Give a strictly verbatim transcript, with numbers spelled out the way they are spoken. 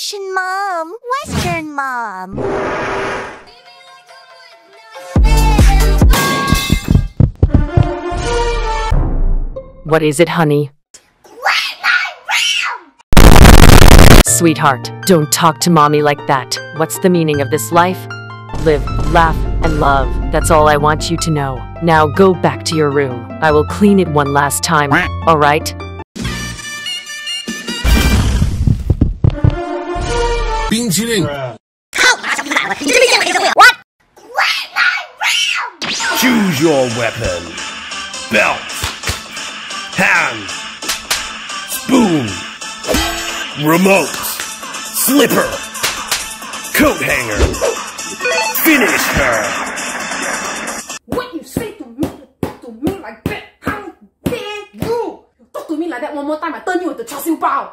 Asian mom, Western mom. What is it, honey? Let my room! Sweetheart, don't talk to mommy like that. What's the meaning of this life? Live, laugh, and love. That's all I want you to know. Now go back to your room. I will clean it one last time, alright? What? Choose your weapon. Belt. Hand. Spoon. Remote. Slipper. Coat hanger. Finish her. What you say to me, you talk to me like that? How dare you? You talk to me like that one more time, I turn you into Cha Siu Bao.